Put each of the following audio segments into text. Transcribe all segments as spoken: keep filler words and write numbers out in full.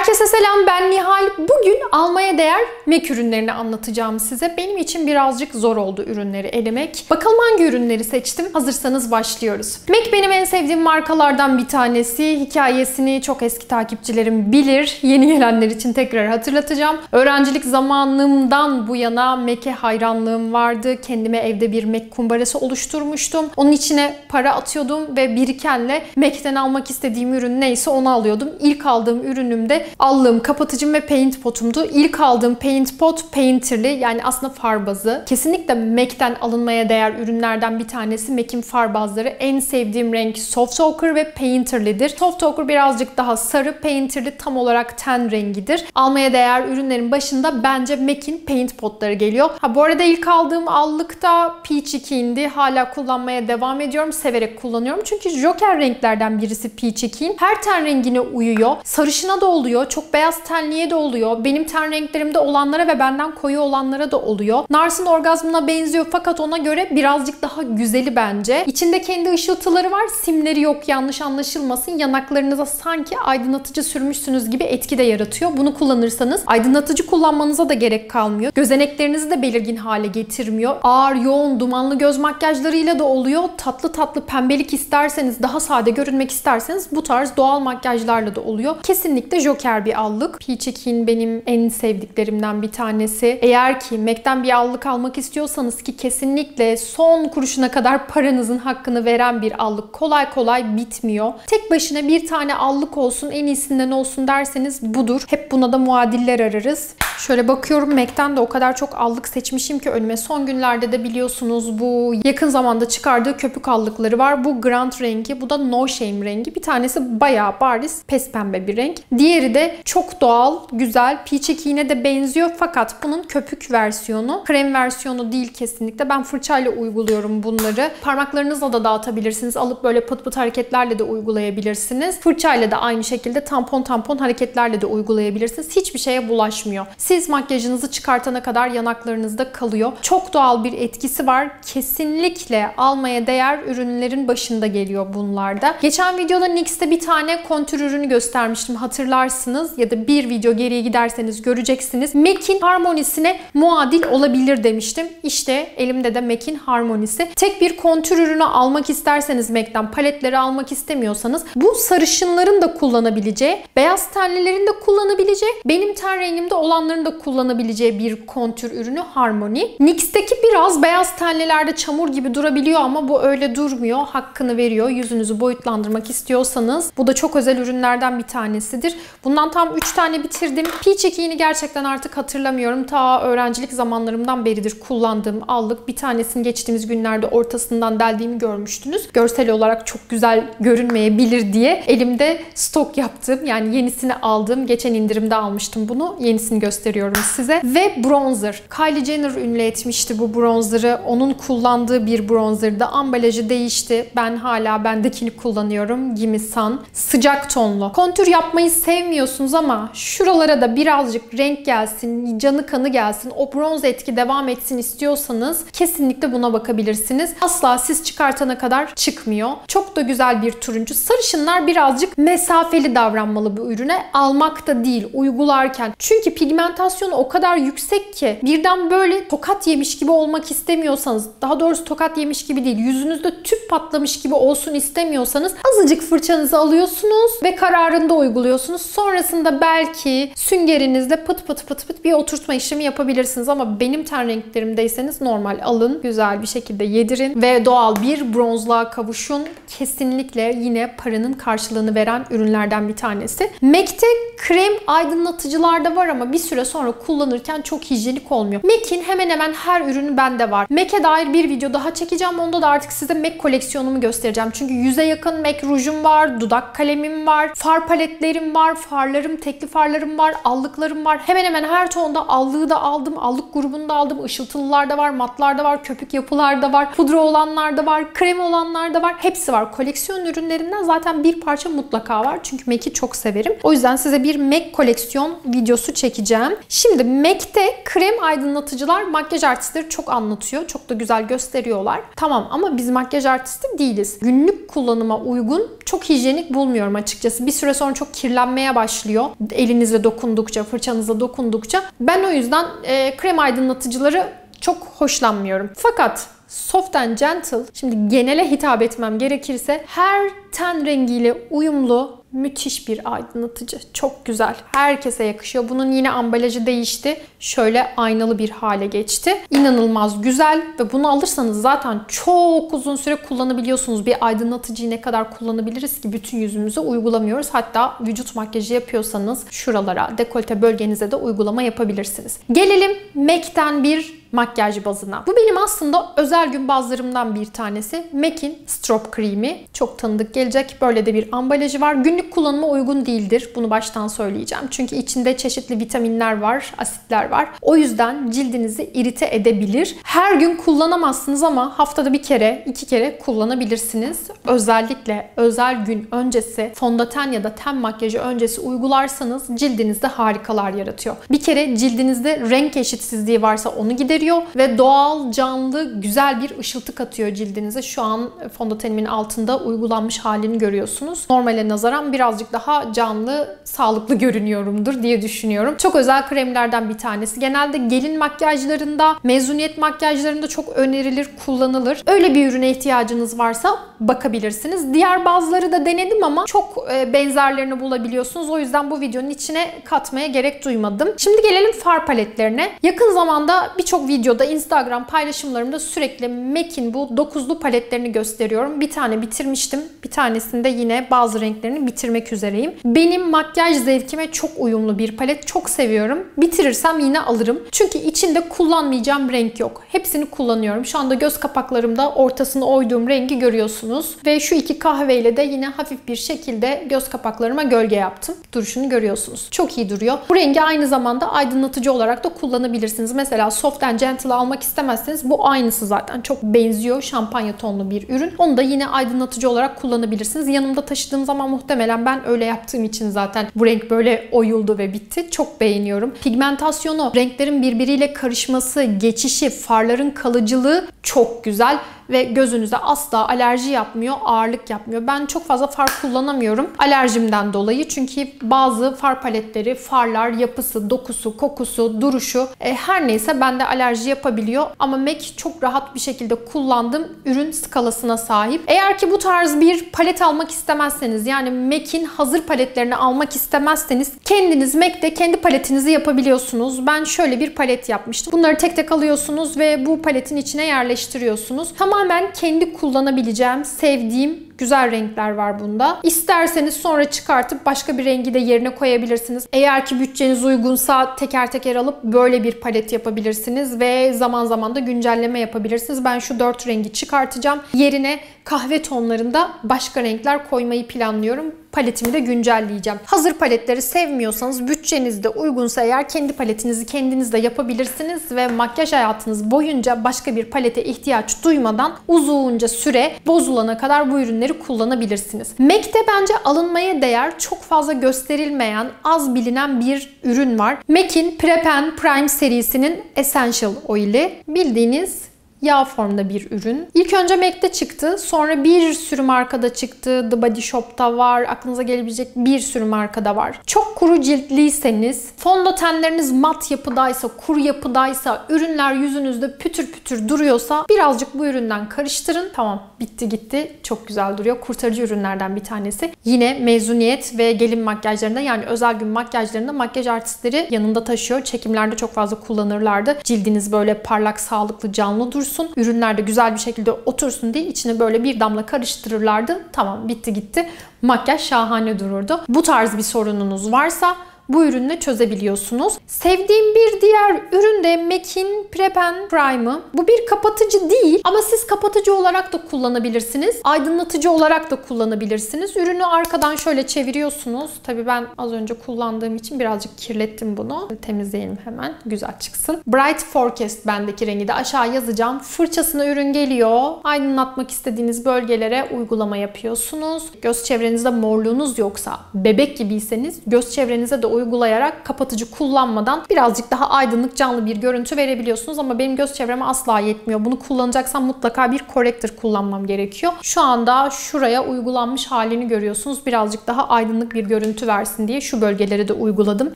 Herkese selam, ben Nihal. Bugün almaya değer M A C ürünlerini anlatacağım size. Benim için birazcık zor oldu ürünleri elemek. Bakalım hangi ürünleri seçtim? Hazırsanız başlıyoruz. M A C benim en sevdiğim markalardan bir tanesi. Hikayesini çok eski takipçilerim bilir. Yeni gelenler için tekrar hatırlatacağım. Öğrencilik zamanımdan bu yana M A C'e hayranlığım vardı. Kendime evde bir M A C kumbarası oluşturmuştum. Onun içine para atıyordum ve birikenle M A C'ten almak istediğim ürün neyse onu alıyordum. İlk aldığım ürünümde allığım, kapatıcım ve paint potumdu. İlk aldığım paint pot Painterly, yani aslında far bazı. Kesinlikle M A C'ten alınmaya değer ürünlerden bir tanesi. M A C'in far bazları. En sevdiğim renk Soft Ochre ve Painterly'dir. Soft Ochre birazcık daha sarı, Painterly tam olarak ten rengidir. Almaya değer ürünlerin başında bence M A C'in paint potları geliyor. Ha, bu arada ilk aldığım allık da Peachy Keen'di. Hala kullanmaya devam ediyorum. Severek kullanıyorum. Çünkü joker renklerden birisi Peachy Keen. Her ten rengine uyuyor. Sarışına da oluyor. Çok beyaz tenliğe de oluyor. Benim ten renklerimde olanlara ve benden koyu olanlara da oluyor. Nars'ın orgazmına benziyor fakat ona göre birazcık daha güzeli bence. İçinde kendi ışıltıları var. Simleri yok, yanlış anlaşılmasın. Yanaklarınıza sanki aydınlatıcı sürmüşsünüz gibi etki de yaratıyor. Bunu kullanırsanız aydınlatıcı kullanmanıza da gerek kalmıyor. Gözeneklerinizi de belirgin hale getirmiyor. Ağır, yoğun, dumanlı göz makyajlarıyla da oluyor. Tatlı tatlı pembelik isterseniz, daha sade görünmek isterseniz bu tarz doğal makyajlarla da oluyor. Kesinlikle joker bir allık. Peachy Keen benim en sevdiklerimden bir tanesi. Eğer ki M A C'ten bir allık almak istiyorsanız, ki kesinlikle son kuruşuna kadar paranızın hakkını veren bir allık, kolay kolay bitmiyor. Tek başına bir tane allık olsun, en iyisinden olsun derseniz budur. Hep buna da muadiller ararız. Şöyle bakıyorum, M A C'ten de o kadar çok allık seçmişim ki önüme. Son günlerde de biliyorsunuz bu yakın zamanda çıkardığı köpük allıkları var. Bu Grand rengi, bu da No Shame rengi. Bir tanesi bayağı bariz pes pembe bir renk. Diğeri de çok doğal, güzel. Peachy Keen'e de benziyor fakat bunun köpük versiyonu. Krem versiyonu değil kesinlikle. Ben fırçayla uyguluyorum bunları. Parmaklarınızla da dağıtabilirsiniz. Alıp böyle pıt pıt hareketlerle de uygulayabilirsiniz. Fırçayla da aynı şekilde tampon tampon hareketlerle de uygulayabilirsiniz. Hiçbir şeye bulaşmıyor. Siz makyajınızı çıkartana kadar yanaklarınızda kalıyor. Çok doğal bir etkisi var. Kesinlikle almaya değer ürünlerin başında geliyor bunlarda. Geçen videoda N Y X'te bir tane kontür ürünü göstermiştim, hatırlarsınız. Ya da bir video geriye giderseniz göreceksiniz. M A C'in Harmony'sine muadil olabilir demiştim. İşte elimde de M A C'in Harmony'si. Tek bir kontür ürünü almak isterseniz M A C'ten, paletleri almak istemiyorsanız, bu sarışınların da kullanabileceği, beyaz tenlilerin de kullanabileceği, benim ten rengimde olanların da kullanabileceği bir kontür ürünü Harmony. N Y X'teki biraz beyaz tenlilerde çamur gibi durabiliyor ama bu öyle durmuyor. Hakkını veriyor. Yüzünüzü boyutlandırmak istiyorsanız. Bu da çok özel ürünlerden bir tanesidir. Bu Bundan tam üç tane bitirdim. Peachy Keen'i gerçekten artık hatırlamıyorum. Ta öğrencilik zamanlarımdan beridir kullandığım allık. Bir tanesini geçtiğimiz günlerde ortasından deldiğimi görmüştünüz. Görsel olarak çok güzel görünmeyebilir diye elimde stok yaptım. Yani yenisini aldım. Geçen indirimde almıştım bunu. Yenisini gösteriyorum size. Ve bronzer. Kylie Jenner ünlü etmişti bu bronzer'ı. Onun kullandığı bir bronzer'dı. Ambalajı değişti. Ben hala bendekini kullanıyorum. Gimisan. Sıcak tonlu. Kontür yapmayı sevmiyorum ama şuralara da birazcık renk gelsin, canı kanı gelsin, o bronz etki devam etsin istiyorsanız kesinlikle buna bakabilirsiniz. Asla siz çıkartana kadar çıkmıyor. Çok da güzel bir turuncu. Sarışınlar birazcık mesafeli davranmalı bu ürüne. Almak da değil, uygularken. Çünkü pigmentasyonu o kadar yüksek ki birden böyle tokat yemiş gibi olmak istemiyorsanız, daha doğrusu tokat yemiş gibi değil, yüzünüzde tüp patlamış gibi olsun istemiyorsanız azıcık fırçanızı alıyorsunuz ve kararında uyguluyorsunuz. Sonra Sonrasında belki süngerinizle pıt pıt pıt pıt bir oturtma işlemi yapabilirsiniz ama benim ten renklerimdeyseniz normal alın, güzel bir şekilde yedirin ve doğal bir bronzluğa kavuşun. Kesinlikle yine paranın karşılığını veren ürünlerden bir tanesi. M A C'te krem aydınlatıcılarda var ama bir süre sonra kullanırken çok hijyenik olmuyor. M A C'in hemen hemen her ürünü bende var. M A C'e dair bir video daha çekeceğim. Onda da artık size M A C koleksiyonumu göstereceğim. Çünkü yüze yakın M A C rujum var, dudak kalemim var, far paletlerim var, farlarım, tekli farlarım var, allıklarım var. Hemen hemen her tonda allığı da aldım, allık grubunu da aldım. Işıltılılar da var, matlar da var, köpük yapılar da var, pudra olanlar da var, krem olanlar da var. Hepsi var. var. Koleksiyon ürünlerinden zaten bir parça mutlaka var. Çünkü M A C'i çok severim. O yüzden size bir M A C koleksiyon videosu çekeceğim. Şimdi M A C'te krem aydınlatıcılar makyaj artistleri çok anlatıyor. Çok da güzel gösteriyorlar. Tamam ama biz makyaj artisti değiliz. Günlük kullanıma uygun çok hijyenik bulmuyorum açıkçası. Bir süre sonra çok kirlenmeye başlıyor. Elinizle dokundukça, fırçanızla dokundukça. Ben o yüzden e, krem aydınlatıcıları çok hoşlanmıyorum. Fakat Soft and Gentle, şimdi genele hitap etmem gerekirse, her ten rengiyle uyumlu müthiş bir aydınlatıcı. Çok güzel. Herkese yakışıyor. Bunun yine ambalajı değişti. Şöyle aynalı bir hale geçti. İnanılmaz güzel ve bunu alırsanız zaten çok uzun süre kullanabiliyorsunuz. Bir aydınlatıcıyı ne kadar kullanabiliriz ki? Bütün yüzümüze uygulamıyoruz. Hatta vücut makyajı yapıyorsanız şuralara, dekolte bölgenize de uygulama yapabilirsiniz. Gelelim M A C'ten bir makyaj bazına. Bu benim aslında özel gün bazlarımdan bir tanesi. M A C'in Strop Kremi. Çok tanıdık gelecek. Böyle de bir ambalajı var. Günlük kullanıma uygun değildir. Bunu baştan söyleyeceğim. Çünkü içinde çeşitli vitaminler var, asitler var. O yüzden cildinizi irite edebilir. Her gün kullanamazsınız ama haftada bir kere, iki kere kullanabilirsiniz. Özellikle özel gün öncesi, fondöten ya da ten makyajı öncesi uygularsanız cildinizde harikalar yaratıyor. Bir kere cildinizde renk eşitsizliği varsa onu giderir ve doğal, canlı, güzel bir ışıltı katıyor cildinize. Şu an fondötenimin altında uygulanmış halini görüyorsunuz. Normale nazaran birazcık daha canlı, sağlıklı görünüyorumdur diye düşünüyorum. Çok özel kremlerden bir tanesi. Genelde gelin makyajlarında, mezuniyet makyajlarında çok önerilir, kullanılır. Öyle bir ürüne ihtiyacınız varsa bakabilirsiniz. Diğer bazıları da denedim ama çok benzerlerini bulabiliyorsunuz. O yüzden bu videonun içine katmaya gerek duymadım. Şimdi gelelim far paletlerine. Yakın zamanda birçok videoda, Instagram paylaşımlarımda sürekli M A C'in bu dokuzlu paletlerini gösteriyorum. Bir tane bitirmiştim. Bir tanesinde yine bazı renklerini bitirmek üzereyim. Benim makyaj zevkime çok uyumlu bir palet. Çok seviyorum. Bitirirsem yine alırım. Çünkü içinde kullanmayacağım renk yok. Hepsini kullanıyorum. Şu anda göz kapaklarımda ortasını oyduğum rengi görüyorsunuz. Ve şu iki kahveyle de yine hafif bir şekilde göz kapaklarıma gölge yaptım. Duruşunu görüyorsunuz. Çok iyi duruyor. Bu rengi aynı zamanda aydınlatıcı olarak da kullanabilirsiniz. Mesela Soft Gentle almak istemezseniz bu aynısı zaten. Çok benziyor. Şampanya tonlu bir ürün. Onu da yine aydınlatıcı olarak kullanabilirsiniz. Yanımda taşıdığım zaman muhtemelen ben öyle yaptığım için zaten bu renk böyle oyuldu ve bitti. Çok beğeniyorum. Pigmentasyonu, renklerin birbiriyle karışması, geçişi, farların kalıcılığı çok güzel. Ve gözünüze asla alerji yapmıyor, ağırlık yapmıyor. Ben çok fazla far kullanamıyorum alerjimden dolayı. Çünkü bazı far paletleri, farlar yapısı, dokusu, kokusu, duruşu e, her neyse bende alerji yapabiliyor. Ama M A C çok rahat bir şekilde kullandığım ürün skalasına sahip. Eğer ki bu tarz bir palet almak istemezseniz, yani M A C'in hazır paletlerini almak istemezseniz, kendiniz M A C'te kendi paletinizi yapabiliyorsunuz. Ben şöyle bir palet yapmıştım. Bunları tek tek alıyorsunuz ve bu paletin içine yerleştiriyorsunuz. Tamam. Tamamen kendi kullanabileceğim, sevdiğim güzel renkler var bunda. İsterseniz sonra çıkartıp başka bir rengi de yerine koyabilirsiniz. Eğer ki bütçeniz uygunsa teker teker alıp böyle bir palet yapabilirsiniz ve zaman zaman da güncelleme yapabilirsiniz. Ben şu dört rengi çıkartacağım. Yerine kahve tonlarında başka renkler koymayı planlıyorum. Paletimi de güncelleyeceğim. Hazır paletleri sevmiyorsanız, bütçeniz de uygunsa eğer, kendi paletinizi kendiniz de yapabilirsiniz ve makyaj hayatınız boyunca başka bir palete ihtiyaç duymadan uzunca süre, bozulana kadar bu ürünleri kullanabilirsiniz. M A C'te bence alınmaya değer, çok fazla gösterilmeyen, az bilinen bir ürün var. M A C'in Prep plus Prime serisinin Essential Oil'i. Bildiğiniz yağ formda bir ürün. İlk önce M A C'te çıktı. Sonra bir sürü markada çıktı. The Body Shop'ta var. Aklınıza gelebilecek bir sürü markada var. Çok kuru ciltliyseniz, fondötenleriniz mat yapıdaysa, kuru yapıdaysa, ürünler yüzünüzde pütür pütür duruyorsa birazcık bu üründen karıştırın. Tamam, bitti gitti. Çok güzel duruyor. Kurtarıcı ürünlerden bir tanesi. Yine mezuniyet ve gelin makyajlarında, yani özel gün makyajlarında makyaj artistleri yanında taşıyor. Çekimlerde çok fazla kullanırlardı. Cildiniz böyle parlak, sağlıklı, canlı dursun. Ürünler de güzel bir şekilde otursun diye içine böyle bir damla karıştırırlardı. Tamam, bitti gitti. Makyaj şahane dururdu. Bu tarz bir sorununuz varsa bu ürünle çözebiliyorsunuz. Sevdiğim bir diğer ürün de M A C'in Prep and Prime'ı. Bu bir kapatıcı değil ama siz kapatıcı olarak da kullanabilirsiniz. Aydınlatıcı olarak da kullanabilirsiniz. Ürünü arkadan şöyle çeviriyorsunuz. Tabii ben az önce kullandığım için birazcık kirlettim bunu. Temizleyelim hemen. Güzel çıksın. Bright Forecast bendeki rengi de aşağı yazacağım. Fırçasına ürün geliyor. Aydınlatmak istediğiniz bölgelere uygulama yapıyorsunuz. Göz çevrenizde morluğunuz yoksa, bebek gibiyseniz göz çevrenize de uygulayarak kapatıcı kullanmadan birazcık daha aydınlık, canlı bir görüntü verebiliyorsunuz. Ama benim göz çevreme asla yetmiyor. Bunu kullanacaksam mutlaka bir corrector kullanmam gerekiyor. Şu anda şuraya uygulanmış halini görüyorsunuz. Birazcık daha aydınlık bir görüntü versin diye şu bölgeleri de uyguladım.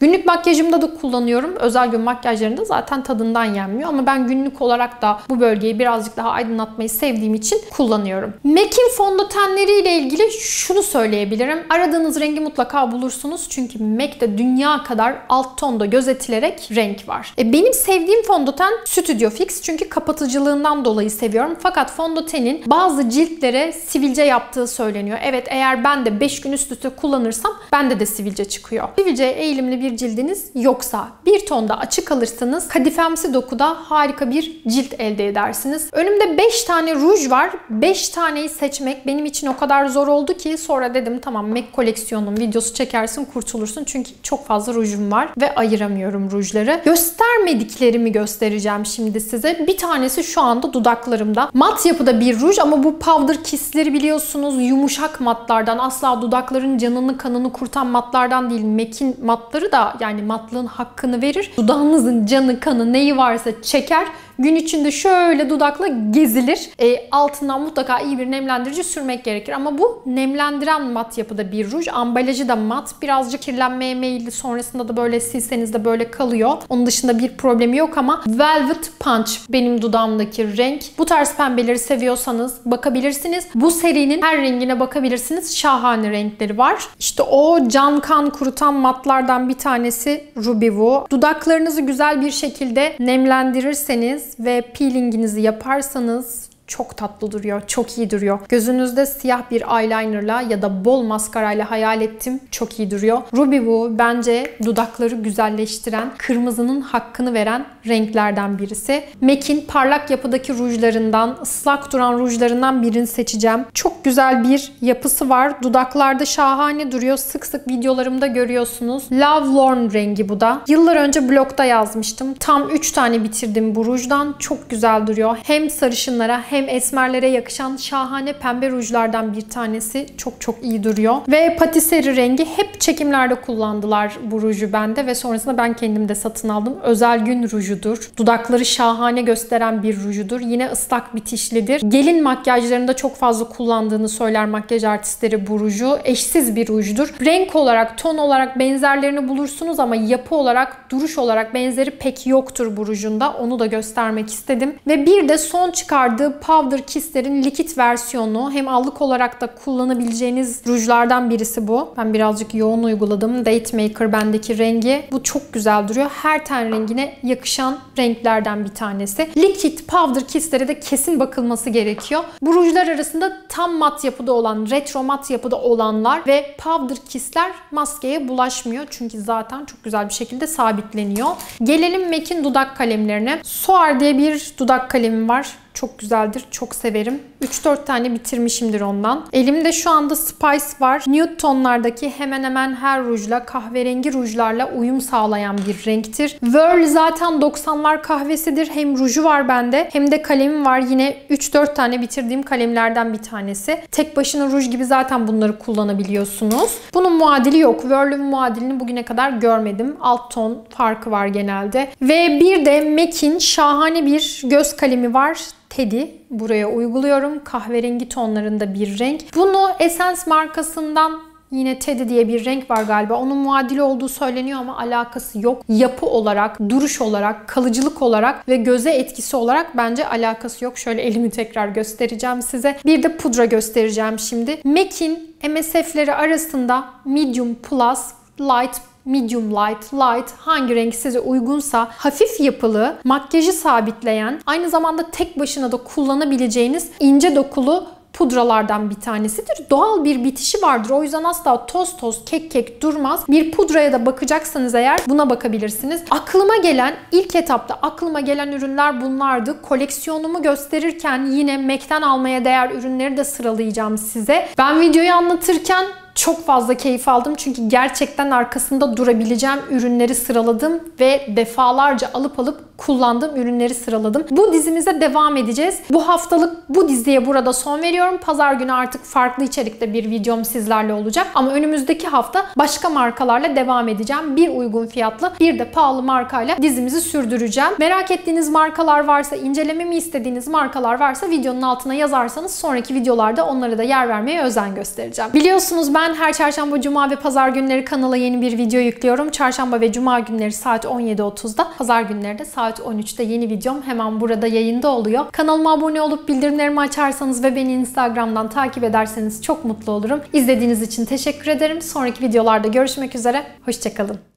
Günlük makyajımda da kullanıyorum. Özel gün makyajlarında zaten tadından yenmiyor ama ben günlük olarak da bu bölgeyi birazcık daha aydınlatmayı sevdiğim için kullanıyorum. M A C'in fondötenleriyle ilgili şunu söyleyebilirim. Aradığınız rengi mutlaka bulursunuz. Çünkü M A C'te dünya kadar alt tonda gözetilerek renk var. E benim sevdiğim fondöten Studio Fix. Çünkü kapatıcılığından dolayı seviyorum. Fakat fondötenin bazı ciltlere sivilce yaptığı söyleniyor. Evet, eğer ben de beş gün üst üste kullanırsam bende de sivilce çıkıyor. Sivilceye eğilimli bir cildiniz yoksa, bir tonda açık alırsanız kadifemsi dokuda harika bir cilt elde edersiniz. Önümde beş tane ruj var. beş taneyi seçmek benim için o kadar zor oldu ki sonra dedim tamam M A C koleksiyonun videosu çekersin, kurtulursun. Çünkü çok fazla rujum var ve ayıramıyorum rujları. Göstermediklerimi göstereceğim şimdi size. Bir tanesi şu anda dudaklarımda. Mat yapıda bir ruj ama bu Powder Kiss'leri biliyorsunuz yumuşak matlardan, asla dudakların canını kanını kurtan matlardan değil. M A C'in matları da yani matlığın hakkını verir. Dudağınızın canı kanı neyi varsa çeker. Gün içinde şöyle dudakla gezilir. E, altından mutlaka iyi bir nemlendirici sürmek gerekir. Ama bu nemlendiren mat yapıda bir ruj. Ambalajı da mat. Birazcık kirlenmeye meyilli. Sonrasında da böyle silseniz de böyle kalıyor. Onun dışında bir problemi yok ama Velvet Punch benim dudağımdaki renk. Bu tarz pembeleri seviyorsanız bakabilirsiniz. Bu serinin her rengine bakabilirsiniz. Şahane renkleri var. İşte o can kan kurutan matlardan bir tanesi Ruby Woo. Dudaklarınızı güzel bir şekilde nemlendirirseniz ve peelinginizi yaparsanız çok tatlı duruyor, çok iyi duruyor. Gözünüzde siyah bir eyelinerla ya da bol maskarayla hayal ettim. Çok iyi duruyor. Ruby Woo bence dudakları güzelleştiren, kırmızının hakkını veren renklerden birisi. M A C'in parlak yapıdaki rujlarından, ıslak duran rujlarından birini seçeceğim. Çok güzel bir yapısı var. Dudaklarda şahane duruyor. Sık sık videolarımda görüyorsunuz. Lovelorn rengi bu da. Yıllar önce blogda yazmıştım. Tam üç tane bitirdim bu rujdan. Çok güzel duruyor. Hem sarışınlara hem hem esmerlere yakışan şahane pembe rujlardan bir tanesi. Çok çok iyi duruyor. Ve Patisserie rengi, hep çekimlerde kullandılar bu ruju bende ve sonrasında ben kendim de satın aldım. Özel gün rujudur. Dudakları şahane gösteren bir rujudur. Yine ıslak bitişlidir. Gelin makyajlarında çok fazla kullandığını söyler makyaj artistleri bu ruju. Eşsiz bir rujdur. Renk olarak, ton olarak benzerlerini bulursunuz ama yapı olarak, duruş olarak benzeri pek yoktur bu rujunda. Onu da göstermek istedim. Ve bir de son çıkardığı Powder Kiss'lerin likit versiyonu, hem allık olarak da kullanabileceğiniz rujlardan birisi bu. Ben birazcık yoğun uyguladım. Date Maker bendeki rengi. Bu çok güzel duruyor. Her ten rengine yakışan renklerden bir tanesi. Likit Powder Kiss'lere de kesin bakılması gerekiyor. Bu rujlar arasında tam mat yapıda olan, retro mat yapıda olanlar ve Powder Kiss'ler maskeye bulaşmıyor. Çünkü zaten çok güzel bir şekilde sabitleniyor. Gelelim M A C'in dudak kalemlerine. Soar diye bir dudak kalemi var. Çok güzeldir. Çok severim. üç dört tane bitirmişimdir ondan. Elimde şu anda Spice var. Nude tonlardaki hemen hemen her rujla, kahverengi rujlarla uyum sağlayan bir renktir. Whirl zaten doksanlar kahvesidir. Hem ruju var bende hem de kalemim var. Yine üç dört tane bitirdiğim kalemlerden bir tanesi. Tek başına ruj gibi zaten bunları kullanabiliyorsunuz. Bunun muadili yok. Whirl'ün muadilini bugüne kadar görmedim. Alt ton farkı var genelde. Ve bir de M A C'in şahane bir göz kalemi var. Teddy. Buraya uyguluyorum. Kahverengi tonlarında bir renk. Bunu Essence markasından, yine Teddy diye bir renk var galiba. Onun muadili olduğu söyleniyor ama alakası yok. Yapı olarak, duruş olarak, kalıcılık olarak ve göze etkisi olarak bence alakası yok. Şöyle elimi tekrar göstereceğim size. Bir de pudra göstereceğim şimdi. M A C'in M S F'leri arasında Medium Plus, Light Medium Light, Light hangi renk size uygunsa hafif yapılı, makyajı sabitleyen, aynı zamanda tek başına da kullanabileceğiniz ince dokulu pudralardan bir tanesidir. Doğal bir bitişi vardır. O yüzden asla toz toz, kek kek durmaz. Bir pudraya da bakacaksanız eğer buna bakabilirsiniz. Aklıma gelen, ilk etapta aklıma gelen ürünler bunlardı. Koleksiyonumu gösterirken yine M A C'ten almaya değer ürünleri de sıralayacağım size. Ben videoyu anlatırken çok fazla keyif aldım çünkü gerçekten arkasında durabileceğim ürünleri sıraladım ve defalarca alıp alıp kullandığım ürünleri sıraladım. Bu dizimize devam edeceğiz. Bu haftalık bu diziye burada son veriyorum. Pazar günü artık farklı içerikte bir videom sizlerle olacak ama önümüzdeki hafta başka markalarla devam edeceğim. Bir uygun fiyatlı, bir de pahalı markayla dizimizi sürdüreceğim. Merak ettiğiniz markalar varsa, incelememi istediğiniz markalar varsa videonun altına yazarsanız sonraki videolarda onlara da yer vermeye özen göstereceğim. Biliyorsunuz ben Ben her çarşamba, cuma ve pazar günleri kanala yeni bir video yüklüyorum. Çarşamba ve cuma günleri saat on yedi otuzda, pazar günleri de saat on üçte yeni videom hemen burada yayında oluyor. Kanalıma abone olup bildirimlerimi açarsanız ve beni Instagram'dan takip ederseniz çok mutlu olurum. İzlediğiniz için teşekkür ederim. Sonraki videolarda görüşmek üzere. Hoşça kalın.